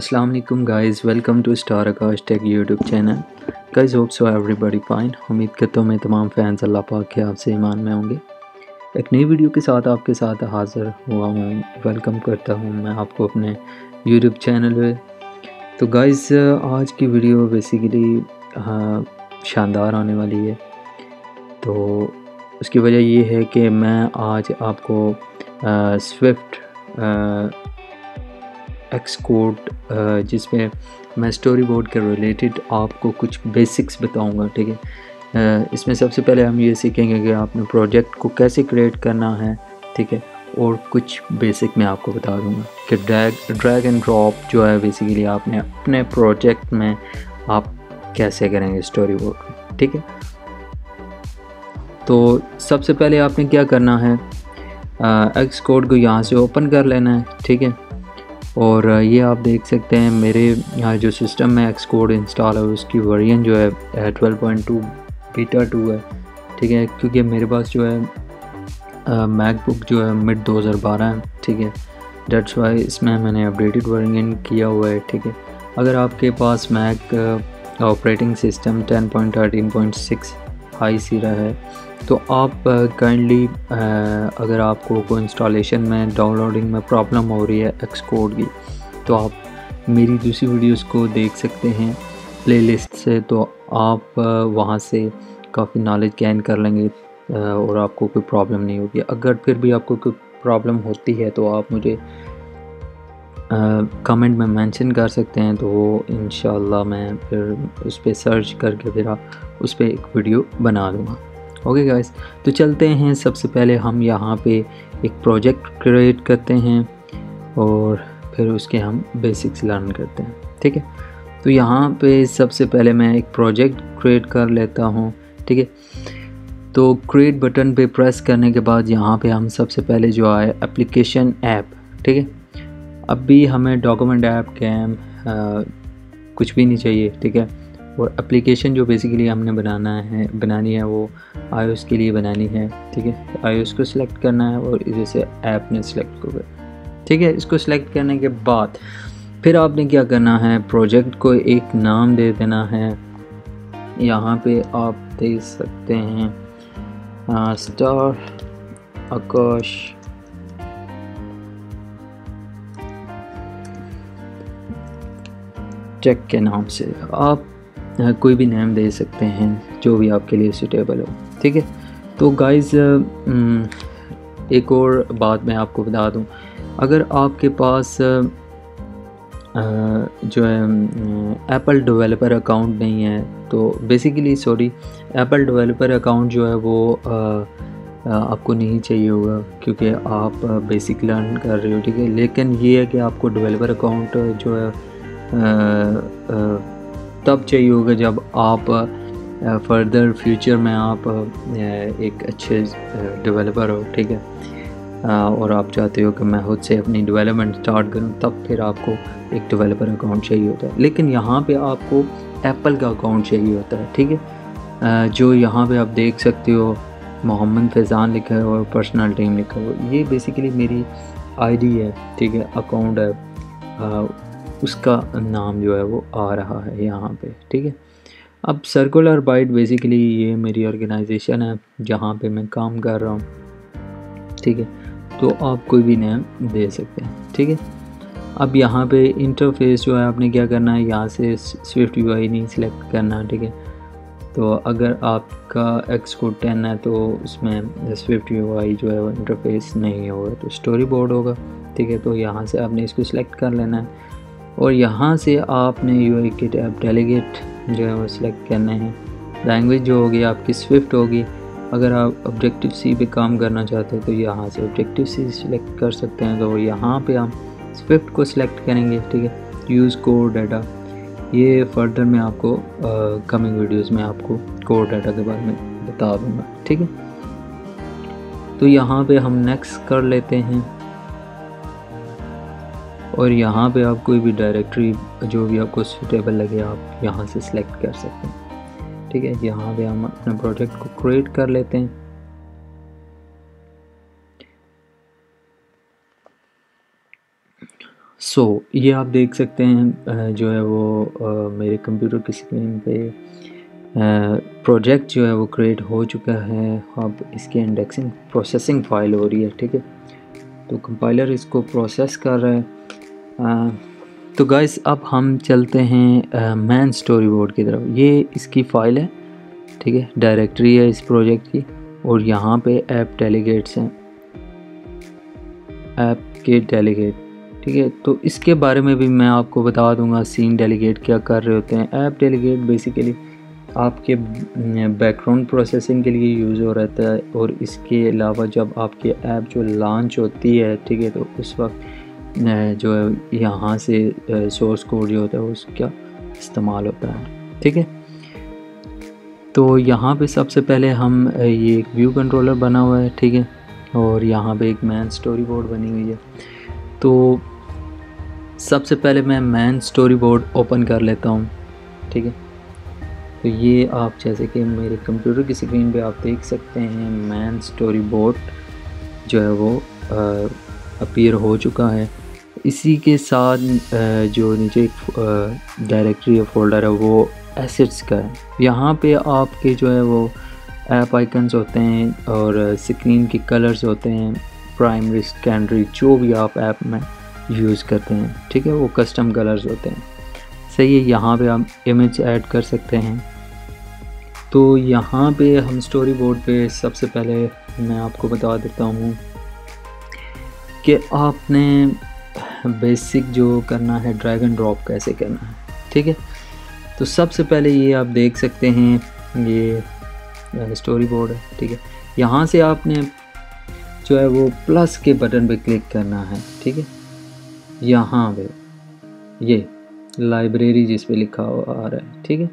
Assalamu alaikum guys, welcome to Star Akash Tech YouTube channel. Guys, hope so everybody fine. उम्मीद करता हूँ मैं तमाम फैंस अल्लाह पाक के आपसे ईमान में होंगे। एक नई वीडियो के साथ आपके साथ हाज़िर हुआ हूँ, वेलकम करता हूँ मैं आपको अपने YouTube चैनल पे। तो गाइज़ आज की वीडियो बेसिकली शानदार आने वाली है। तो उसकी वजह ये है कि मैं आज आपको स्विफ्ट एक्सकोड जिसमें मैं स्टोरीबोर्ड के रिलेटेड आपको कुछ बेसिक्स बताऊंगा, ठीक है। इसमें सबसे पहले हम ये सीखेंगे कि आपने प्रोजेक्ट को कैसे क्रिएट करना है, ठीक है। और कुछ बेसिक मैं आपको बता दूंगा कि ड्रैग एंड ड्रॉप जो है बेसिकली आपने अपने प्रोजेक्ट में आप कैसे करेंगे स्टोरीबोर्ड, ठीक है। तो सबसे पहले आपने क्या करना है, एक्सकोड को यहाँ से ओपन कर लेना है, ठीक है। और ये आप देख सकते हैं मेरे जो सिस्टम में एक्सकोड इंस्टॉल है उसकी वर्जन जो है 12.2 बीटा 2 है, ठीक है। क्योंकि मेरे पास जो है मैकबुक जो है मिड 2012 है, ठीक है। डेट्स वाई इसमें मैंने अपडेटेड वर्जन किया हुआ है, ठीक है। अगर आपके पास Mac operating system 10.13.6 High Sierra है तो आप काइंडली अगर आपको कोई इंस्टॉलेशन में डाउनलोडिंग में प्रॉब्लम हो रही है एक्सकोड की तो आप मेरी दूसरी वीडियोस को देख सकते हैं प्लेलिस्ट से, तो आप वहां से काफ़ी नॉलेज गेन कर लेंगे और आपको कोई प्रॉब्लम नहीं होगी। अगर फिर भी आपको कोई प्रॉब्लम होती है तो आप मुझे कमेंट में मेंशन कर सकते हैं, तो वो इंशाल्लाह मैं फिर उस पर सर्च करके फिर उस पर एक वीडियो बना दूँगा। ओके गाइस, तो चलते हैं। सबसे पहले हम यहाँ पे एक प्रोजेक्ट क्रिएट करते हैं और फिर उसके हम बेसिक्स लर्न करते हैं, ठीक है। तो यहाँ पे सबसे पहले मैं एक प्रोजेक्ट क्रिएट कर लेता हूँ, ठीक है। तो क्रिएट बटन पे प्रेस करने के बाद यहाँ पे हम सबसे पहले जो आए एप्लीकेशन ऐप, ठीक है। अब भी हमें डॉक्यूमेंट ऐप कैम कुछ भी नहीं चाहिए, ठीक है। और एप्लीकेशन जो बेसिकली हमने बनानी है वो iOS के लिए बनानी है, ठीक है। iOS को सिलेक्ट करना है और जैसे ऐप ने सिलेक्ट को करना, ठीक है। इसको सिलेक्ट करने के बाद फिर आपने क्या करना है, प्रोजेक्ट को एक नाम दे देना है। यहाँ पे आप देख सकते हैं स्टार आकाश टेक के नाम से आप कोई भी नेम दे सकते हैं जो भी आपके लिए सूटेबल हो, ठीक है। तो गाइज़ एक और बात मैं आपको बता दूं, अगर आपके पास जो है एप्पल डेवलपर अकाउंट नहीं है तो बेसिकली एप्पल डेवलपर अकाउंट जो है वो आपको नहीं चाहिए होगा क्योंकि आप बेसिक लर्न कर रहे हो, ठीक है। लेकिन ये है कि आपको डेवलपर अकाउंट जो है तब चाहिए होगा जब आप फर्दर फ्यूचर में आप एक अच्छे डेवलपर हो, ठीक है। और आप चाहते हो कि मैं खुद से अपनी डेवलपमेंट स्टार्ट करूं, तब फिर आपको एक डेवलपर अकाउंट चाहिए होता है। लेकिन यहाँ पे आपको एप्पल का अकाउंट चाहिए होता है, ठीक है। जो यहाँ पे आप देख सकते हो मोहम्मद फैज़ान लिखा है और पर्सनल टीम लिखा है, ये बेसिकली मेरी आईडी है, ठीक है, अकाउंट है। उसका नाम जो है वो आ रहा है यहाँ पे, ठीक है। अब सर्कुलर बाइट बेसिकली ये मेरी ऑर्गेनाइजेशन है जहाँ पे मैं काम कर रहा हूँ, ठीक है। तो आप कोई भी नेम दे सकते हैं, ठीक है। अब यहाँ पे इंटरफेस जो है आपने क्या करना है, यहाँ से स्विफ्ट यूआई नहीं सिलेक्ट करना, ठीक है। तो अगर आपका एक्सकोड 10 है तो उसमें स्विफ्ट यूआई जो है वो इंटरफेस नहीं होगा तो स्टोरी बोर्ड होगा, ठीक है। तो यहाँ से आपने इसको सिलेक्ट कर लेना है और यहाँ से आपने यूआई किट ऐप डेलीगेट जो है वो सिलेक्ट करना है। लैंग्वेज जो होगी आपकी स्विफ्ट होगी। अगर आप ऑब्जेक्टिव सी पे काम करना चाहते हैं तो यहाँ से ऑब्जेक्टिव सी सिलेक्ट कर सकते हैं। तो यहाँ पे हम स्विफ्ट को सिलेक्ट करेंगे, ठीक है। यूज़ कोर डाटा, ये फर्दर मैं आपको कमिंग वीडियोस में आपको कोर डाटा के बारे में बता दूँगा, ठीक है। तो यहाँ पर हम नेक्स्ट कर लेते हैं और यहाँ पे आप कोई भी डायरेक्टरी जो भी आपको सूटेबल लगे आप यहाँ से सिलेक्ट कर सकते हैं, ठीक है। यहाँ पे हम अपने प्रोजेक्ट को क्रिएट कर लेते हैं। सो ये आप देख सकते हैं जो है वो मेरे कंप्यूटर की स्क्रीन पे प्रोजेक्ट जो है वो क्रिएट हो चुका है। अब इसकी इंडेक्सिंग प्रोसेसिंग फाइल हो रही है, ठीक है। तो कंपाइलर इसको प्रोसेस कर रहा है। तो गाइस अब हम चलते हैं मैन स्टोरी बोर्ड की तरफ। ये इसकी फ़ाइल है, ठीक है, डायरेक्टरी है इस प्रोजेक्ट की। और यहाँ पे ऐप डेलीगेट्स हैं, ऐप के डेलीगेट, ठीक है। तो इसके बारे में भी मैं आपको बता दूंगा, सीन डेलीगेट क्या कर रहे होते हैं। ऐप डेलीगेट बेसिकली आपके बैकग्राउंड प्रोसेसिंग के लिए यूज़ हो रहता है। और इसके अलावा जब आपके ऐप जो लॉन्च होती है, ठीक है, तो उस वक्त जो है यहाँ से सोर्स कोड जो होता है उसका इस्तेमाल होता है, ठीक है। तो यहाँ पे सबसे पहले हम ये एक व्यू कंट्रोलर बना हुआ है, ठीक है, और यहाँ पे एक मैन स्टोरी बोर्ड बनी हुई है। तो सबसे पहले मैं मैन स्टोरी बोर्ड ओपन कर लेता हूँ, ठीक है। तो ये आप जैसे कि मेरे कंप्यूटर की स्क्रीन पे आप देख सकते हैं मैन स्टोरी बोर्ड जो है वो अपीयर हो चुका है। इसी के साथ जो नीचे एक डायरेक्टरी या फोल्डर है वो एसेट्स का है। यहाँ पे आपके जो है वो ऐप आइकन्स होते हैं और स्क्रीन के कलर्स होते हैं, प्राइमरी सेकेंडरी जो भी आप ऐप में यूज़ करते हैं, ठीक है, वो कस्टम कलर्स होते हैं, सही है। यहाँ पे आप इमेज ऐड कर सकते हैं। तो यहाँ पे हम स्टोरी बोर्ड पे सबसे पहले मैं आपको बता देता हूँ कि आपने बेसिक जो करना है ड्रैग एंड ड्रॉप कैसे करना है, ठीक है। तो सबसे पहले ये आप देख सकते हैं ये स्टोरी बोर्ड है, ठीक है। यहाँ से आपने जो है वो प्लस के बटन पे क्लिक करना है, ठीक है। यहाँ पे ये लाइब्रेरी जिस पे लिखा हुआ आ रहा है, ठीक है,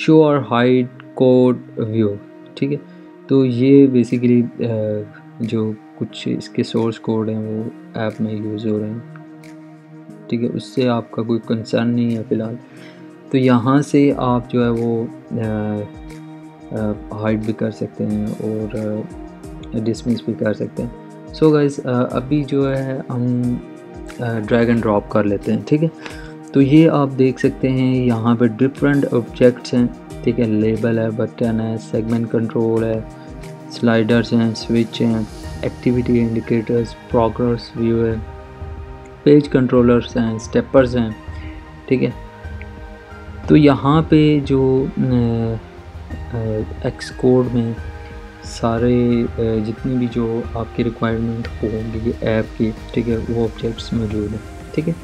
शो और हाइड कोड व्यू, ठीक है। तो ये बेसिकली जो कुछ इसके सोर्स कोड हैं वो ऐप में यूज़ हो रहे हैं, ठीक है, उससे आपका कोई कंसर्न नहीं है फ़िलहाल। तो यहाँ से आप जो है वो हाइड भी कर सकते हैं और डिसमिस भी कर सकते हैं। सो गाइस अभी जो है हम ड्रैग एंड ड्रॉप कर लेते हैं, ठीक है। तो ये आप देख सकते हैं यहाँ पे डिफरेंट ऑब्जेक्ट्स हैं, ठीक है, लेबल है, बटन है, सेगमेंट कंट्रोल है, स्लाइडर्स हैं, स्विच हैं, एक्टिविटी इंडिकेटर्स, प्रोग्रेस व्यू है, पेज कंट्रोलर्स हैं, स्टेपर्स हैं, ठीक है। तो यहाँ पे जो एक्सकोड में सारे जितनी भी जो आपकी रिक्वायरमेंट होगी ऐप की, ठीक है, वो ऑब्जेक्ट्स मौजूद हैं, ठीक है।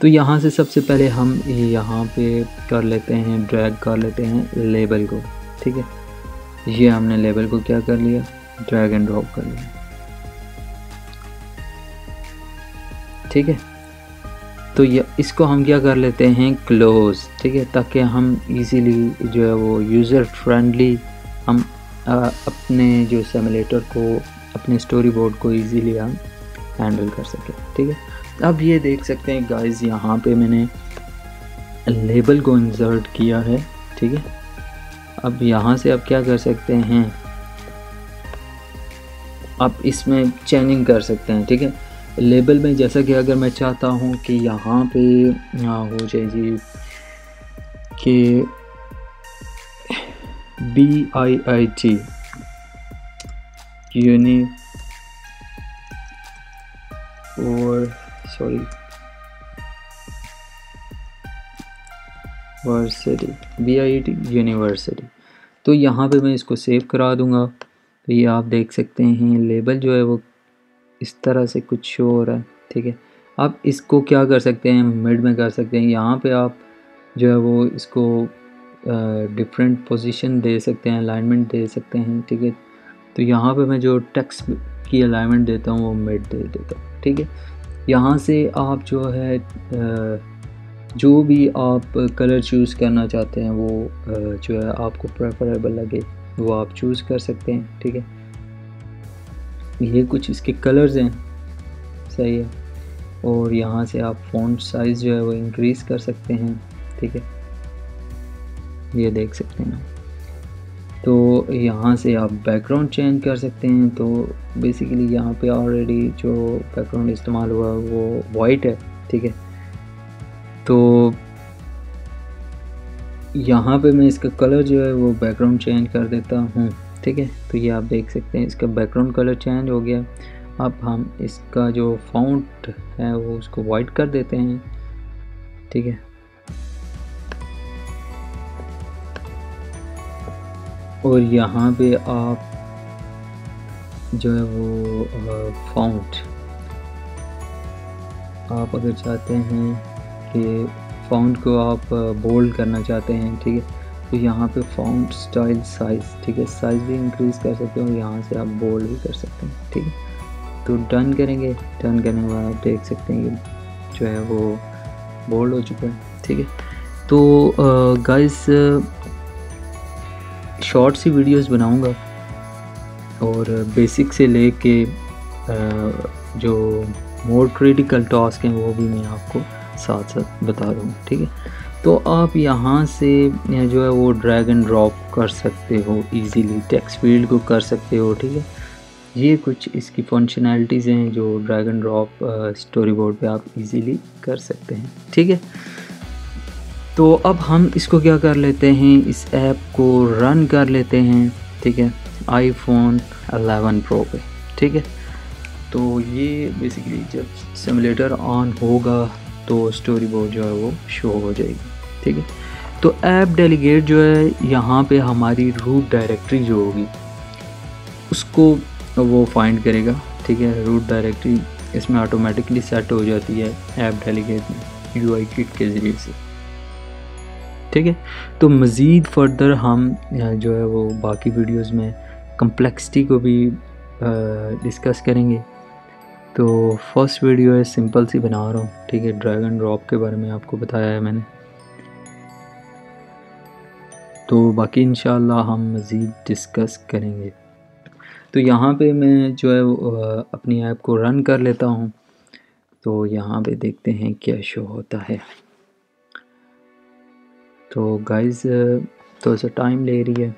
तो यहाँ से सबसे पहले हम यहाँ पे कर लेते हैं ड्रैग कर लेते हैं लेबल को, ठीक है। ये हमने लेबल को क्या कर लिया, ड्रैग एंड ड्रॉप कर लिया, ठीक है। तो ये इसको हम क्या कर लेते हैं क्लोज, ठीक है, ताकि हम इजीली जो है वो यूज़र फ्रेंडली हम अपने जो सिमुलेटर को अपने स्टोरी बोर्ड को इजीली हम हैंडल कर सकें, ठीक है। अब ये देख सकते हैं गाइस यहाँ पे मैंने लेबल को इंसर्ट किया है, ठीक है। अब यहाँ से आप क्या कर सकते हैं, आप इसमें चेंजिंग कर सकते हैं, ठीक है, लेबल में। जैसा कि अगर मैं चाहता हूँ कि यहाँ पे हो जाए जी कि BIT यूनि और सॉरी वर्सिटी BIT यूनिवर्सिटी। तो यहाँ पे मैं इसको सेव करा दूंगा। तो ये आप देख सकते हैं लेबल जो है वो इस तरह से कुछ शो हो रहा है, ठीक है। आप इसको क्या कर सकते हैं, मिड में कर सकते हैं। यहाँ पे आप जो है वो इसको डिफरेंट पोजीशन दे सकते हैं, अलाइनमेंट दे सकते हैं, ठीक है। तो यहाँ पे मैं जो टेक्स्ट की अलाइनमेंट देता हूँ वो मिड दे देता हूँ, ठीक है। यहाँ से आप जो है जो भी आप कलर चूज़ करना चाहते हैं वो जो है आपको प्रेफरेबल लगे वो आप चूज़ कर सकते हैं, ठीक है। ये कुछ इसके कलर्स हैं, सही है। और यहाँ से आप फ़ॉन्ट साइज़ जो है वो इंक्रीज़ कर सकते हैं, ठीक है, ये देख सकते हैं। तो यहाँ से आप बैकग्राउंड चेंज कर सकते हैं। तो बेसिकली यहाँ पे ऑलरेडी जो बैकग्राउंड इस्तेमाल हुआ वो वाइट है, ठीक है। तो यहाँ पे मैं इसका कलर जो है वो बैकग्राउंड चेंज कर देता हूँ, ठीक है। तो ये आप देख सकते हैं इसका बैकग्राउंड कलर चेंज हो गया। अब हम इसका जो फॉन्ट है वो उसको वाइट कर देते हैं, ठीक है। और यहाँ पे आप जो है वो फॉन्ट, आप अगर चाहते हैं कि फॉन्ट को आप बोल्ड करना चाहते हैं, ठीक है, तो यहाँ पे फॉन्ट स्टाइल साइज़, ठीक है, साइज़ भी इंक्रीज़ कर सकते हो और यहाँ से आप बोल्ड भी कर सकते हैं, ठीक है। तो डन करेंगे, डन करने के बाद आप देख सकते हैं कि जो है वो बोल्ड हो चुका है, ठीक है। तो गाइस शॉर्ट सी वीडियोस बनाऊंगा और बेसिक से लेके जो मोर क्रिटिकल टास्क हैं वो भी मैं आपको साथ साथ बता दूँ, ठीक है। तो आप यहाँ से जो है वो ड्रैग एंड ड्रॉप कर सकते हो इजीली, टेक्स्ट फील्ड को कर सकते हो, ठीक है। ये कुछ इसकी फंक्शनैलिटीज़ हैं जो drag and drop storyboard पर आप इजीली कर सकते हैं, ठीक है। तो अब हम इसको क्या कर लेते हैं, इस ऐप को रन कर लेते हैं, ठीक है, आईफोन 11 प्रो पे, ठीक है। तो ये बेसिकली जब सिमुलेटर ऑन होगा तो स्टोरी बोर्ड जो है वो शो हो जाएगी, ठीक है। तो ऐप डेलीगेट जो है यहाँ पे हमारी रूट डायरेक्टरी जो होगी उसको वो फाइंड करेगा, ठीक है। रूट डायरेक्टरी इसमें ऑटोमेटिकली सेट हो जाती है ऐप डेलीगेट में यूआई किट के ज़रिए से, ठीक है। तो मज़ीद फर्दर हम जो है वो बाकी वीडियोस में कम्प्लेक्सिटी को भी डिस्कस करेंगे। तो फर्स्ट वीडियो है सिंपल सी बना रहा हूँ, ठीक है, ड्रैग एंड ड्रॉप के बारे में आपको बताया है मैंने। तो बाकी इंशाल्लाह हम मज़ीद डिस्कस करेंगे। तो यहाँ पे मैं जो है अपनी ऐप को रन कर लेता हूँ। तो यहाँ पे देखते हैं क्या शो होता है। तो गाइज़ थोड़ा सा टाइम ले रही है।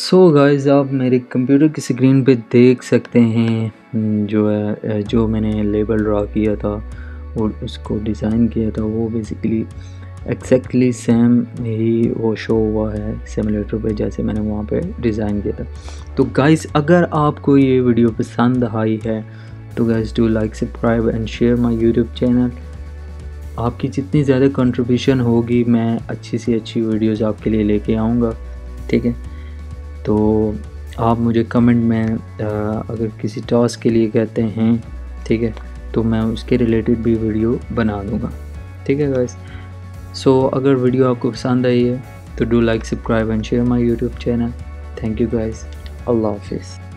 सो गाइज़ आप मेरे कंप्यूटर की स्क्रीन पे देख सकते हैं जो है जो मैंने लेबल ड्रा किया था और उसको डिज़ाइन किया था वो बेसिकली एक्जैक्टली सेम ही वो शो हुआ है सिमुलेटर पे जैसे मैंने वहाँ पे डिज़ाइन किया था। तो गाइज़ अगर आपको ये वीडियो पसंद आई है तो guys do like, subscribe and share my YouTube channel. आपकी जितनी ज़्यादा कंट्रीब्यूशन होगी मैं अच्छी से अच्छी वीडियोस आपके लिए लेके आऊँगा, ठीक है। तो आप मुझे कमेंट में अगर किसी टास्क के लिए कहते हैं, ठीक है, तो मैं उसके रिलेटेड भी वीडियो बना दूँगा, ठीक है गाइज़। सो अगर वीडियो आपको पसंद आई है तो do like, subscribe and share my YouTube channel. Thank you guys, अल्लाह हाफिज़।